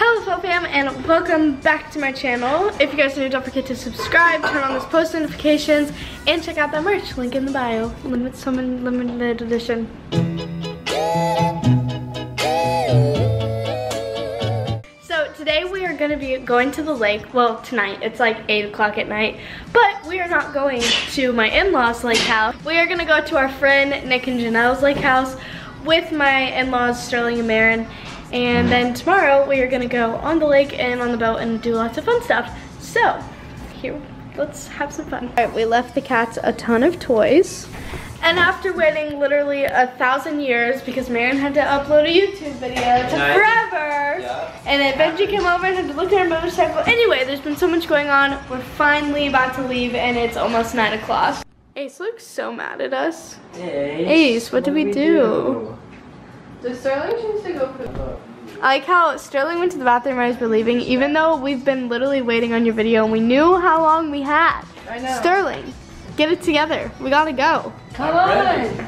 Hello, FoFam, and welcome back to my channel. If you guys are new, don't forget to subscribe, turn on those post notifications, and check out that merch. Link in the bio. Limited edition. So today we are going to be going to the lake. Well, tonight. It's like 8 o'clock at night. But we are not going to my in-laws' lake house. We are going to go to our friend Nick and Janelle's lake house with my in-laws, Sterling and Marin. And then tomorrow we are gonna go on the lake and on the boat and do lots of fun stuff. So here, let's have some fun. All right, we left the cats a ton of toys. And after waiting literally 1,000 years, because Marin had to upload a YouTube video to forever. Yeah. And then Benji came over and had to look at her motorcycle. Anyway, there's been so much going on. We're finally about to leave and it's almost 9 o'clock. Ace looks so mad at us. Ace, what did we do? So Sterling seems to go poop. I like how Sterling went to the bathroom as we're leaving, even though we've been literally waiting on your video and we knew how long we had. I know. Sterling, get it together. We gotta go. Come on.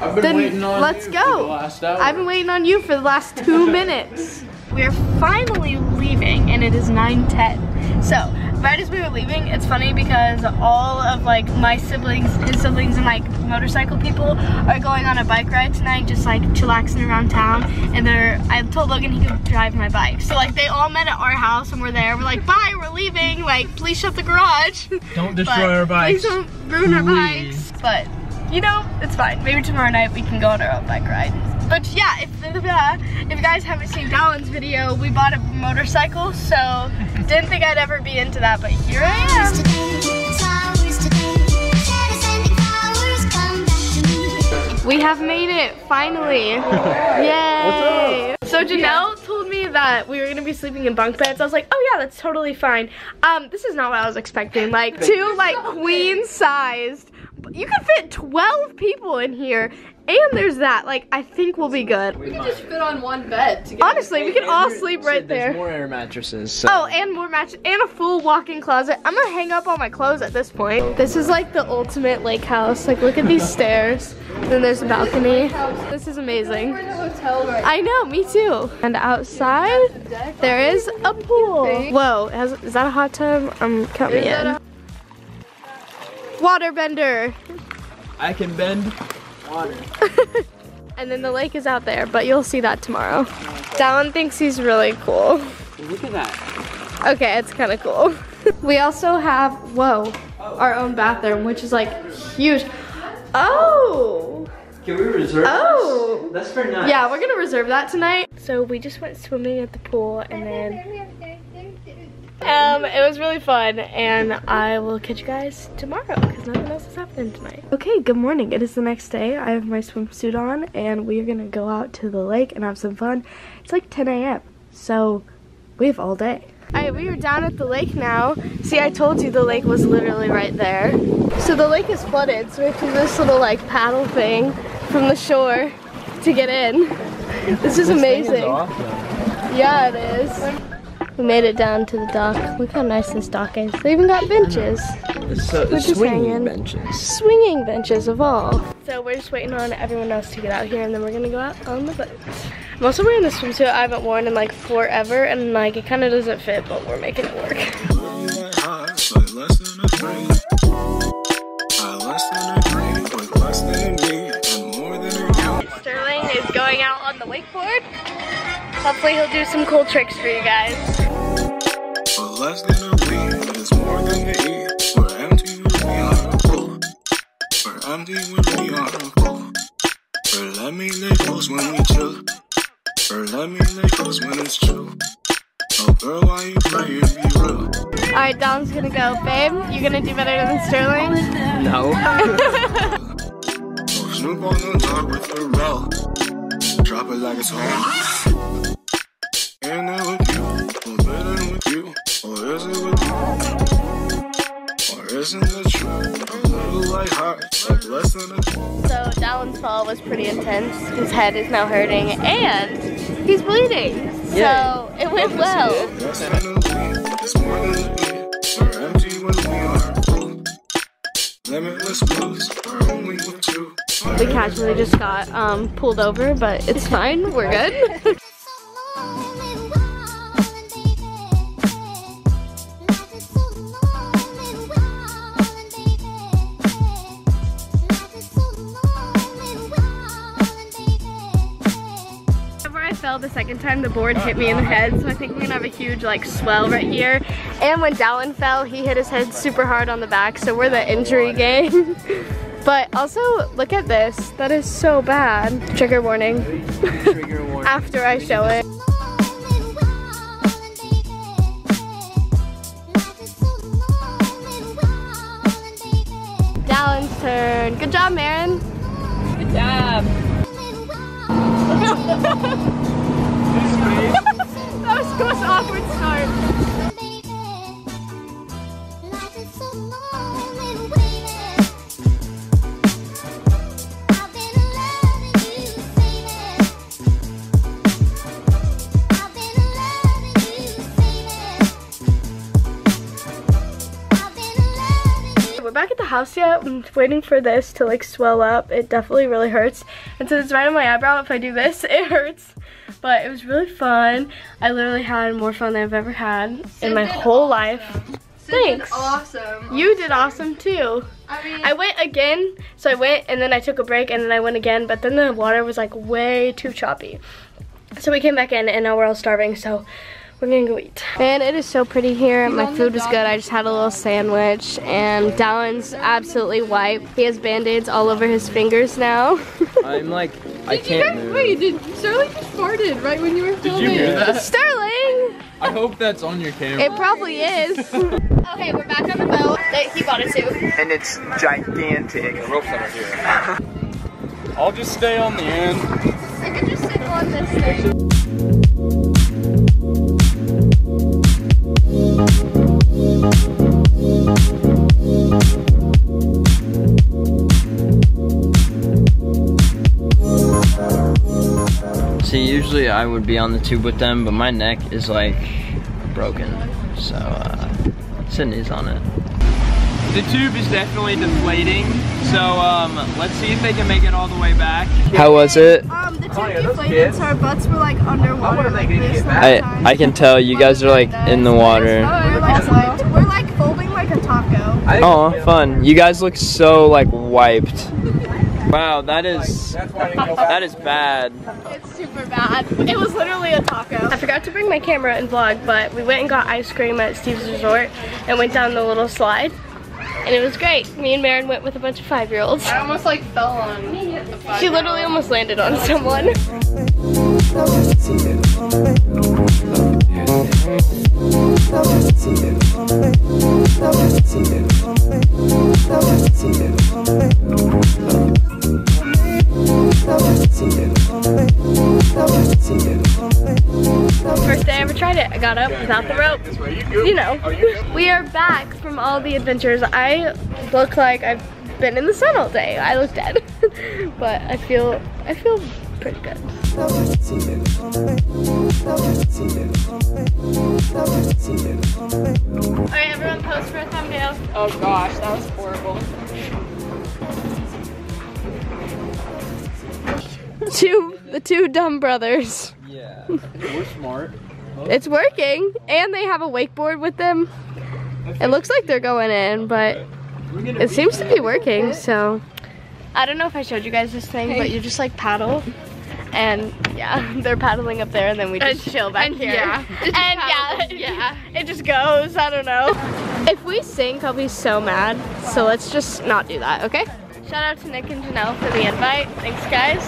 I've been waiting on you for the last hour. I've been waiting on you for the last 2 minutes. We're finally leaving and it is 9:10. So right as we were leaving, it's funny because all of like my siblings, his siblings, and like motorcycle people are going on a bike ride tonight, just like chillaxing around town. And I told Logan he could drive my bike. So like they all met at our house and we're there. We're like, bye, we're leaving. Like, please shut the garage. Don't destroy our bikes. Please don't ruin our bikes. But you know, it's fine. Maybe tomorrow night we can go on our own bike ride. But yeah, if you guys haven't seen Dallin's video, we bought a motorcycle, so didn't think I'd ever be into that, but here I am. We have made it, finally. Yay! What's up? So Janelle told me that we were gonna be sleeping in bunk beds. I was like, oh yeah, that's totally fine. This is not what I was expecting. Like two like queen-sized. You could fit 12 people in here. And there's that, like, I think we'll be good. We can just fit on one bed together. Honestly, we can all sleep right there. There's more air mattresses. So. Oh, and more mattresses, and a full walk-in closet. I'm gonna hang up all my clothes at this point. This is like the ultimate lake house. Like, look at these stairs. Then there's a balcony. This is amazing. We're in a hotel right now. I know, me too. And outside, there is a pool. Whoa, is that a hot tub? Count me in. Waterbender. I can bend. Water. And then the lake is out there, but you'll see that tomorrow. Dallin thinks he's really cool. Look at that. Okay, it's kind of cool. We also have, whoa, our own bathroom, which is like huge. Oh! Can we reserve this? That's for night. Yeah, we're gonna reserve that tonight. So we just went swimming at the pool and then it was really fun, and I will catch you guys tomorrow because nothing else is happening tonight. Okay, good morning. It is the next day. I have my swimsuit on, and we are going to go out to the lake and have some fun. It's like 10 a.m., so we have all day. All right, we are down at the lake now. See, I told you the lake was literally right there. So the lake is flooded, so we have to do this little, like, paddle thing from the shore to get in. This is amazing. This thing is awesome. Yeah, it is. We made it down to the dock. Look how nice this dock is. They even got benches. So swinging benches. Swinging benches of all. So we're just waiting on everyone else to get out here and then we're gonna go out on the boat. I'm also wearing this swimsuit I haven't worn in like forever and like it kind of doesn't fit, but we're making it work. Sterling is going out on the wakeboard. Hopefully he'll do some cool tricks for you guys. Alright, Dallin's gonna go. Babe, you gonna do better than Sterling? No. Drop it like it's home. And I with you, or better with you, or is it with you? Or isn't it true? A little like heart, like less than a. So Dallin's fall was pretty intense. His head is now hurting, and he's bleeding. Yeah. So it went well. It's more than we're empty when we are full. Limitless blues are only with you. We casually just got pulled over, but it's fine. We're good. second time the board hit me in the head, so I think we're gonna have a huge like swell right here. And when Dallin fell, he hit his head super hard on the back, so we're the injury game. But also, look at this. That is so bad. Trigger warning. Trigger warning. After I show it. Dallin's turn. Good job, Marin. Good job. That was the most awkward start. House yet. I'm waiting for this to like swell up. It definitely really hurts, and since it's right on my eyebrow, if I do this it hurts, but it was really fun. I literally had more fun than I've ever had in my whole life. Thanks. Awesome. You did awesome too. I mean, I went again, so I went and then I took a break and then I went again, but then the water was like way too choppy, so we came back in and now we're all starving, so we're gonna go eat. Man, it is so pretty here. My food was good. I just had a little sandwich, and Dallin's absolutely white. He has band-aids all over his fingers now. I'm like, I can't move. Wait, did Sterling just farted right when you were filming? Did you hear that? Sterling! I hope that's on your camera. It probably is. Okay, we're back on the boat that he bought it too. And it's gigantic. The rope's under here. I'll just stay on the end. I can just sit on this thing. See, usually I would be on the tube with them, but my neck is like broken, so Sydney's on it. The tube is definitely deflating, so let's see if they can make it all the way back. How was it? The tube deflated, so our butts were like underwater like this. I can tell you guys are like in the water. We're like folding like a taco. Oh, fun! You guys look so like wiped. Wow, that is bad. It's super bad. It was literally a taco. I forgot to bring my camera and vlog, but we went and got ice cream at Steve's Resort and went down the little slide, and it was great. Me and Marin went with a bunch of 5-year-olds. I almost like fell on the 5-year-old. She literally almost landed on someone. First day I ever tried it, I got up without the rope. You know. We are back from all the adventures. I look like I've been in the sun all day. I look dead. But I feel pretty good. Alright, everyone pose for a thumbnail. Oh gosh, that was horrible. 2 the 2 dumb brothers. Yeah, we're smart. Oh. It's working, and they have a wakeboard with them. It looks like they're going in, but it seems to be working. So I don't know if I showed you guys this thing, but you just like paddle, and yeah, they're paddling up there, and then we just chill back here. Yeah, it just goes. I don't know. If we sink, I'll be so mad. So let's just not do that, okay? Shout out to Nick and Janelle for the invite. Thanks, guys.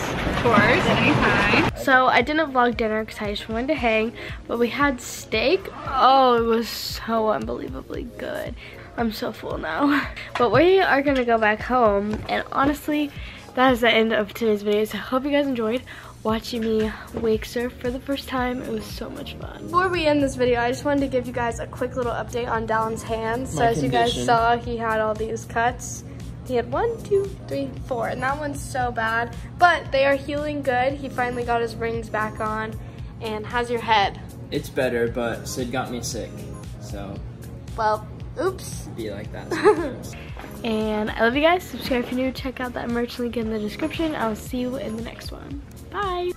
So I didn't vlog dinner because I just wanted to hang, but we had steak. Oh, it was so unbelievably good. I'm so full now. But we are gonna go back home, and honestly, that is the end of today's video. So I hope you guys enjoyed watching me wake surf for the first time. It was so much fun. Before we end this video, I just wanted to give you guys a quick little update on Dallin's hands. So as you guys saw, he had all these cuts. He had 1, 2, 3, 4, and that one's so bad, but they are healing good. He finally got his rings back on. And how's your head? It's better, but Sid got me sick, so. Well, oops. Be like that. And I love you guys. Subscribe if you're new. Check out that merch link in the description. I'll see you in the next one. Bye.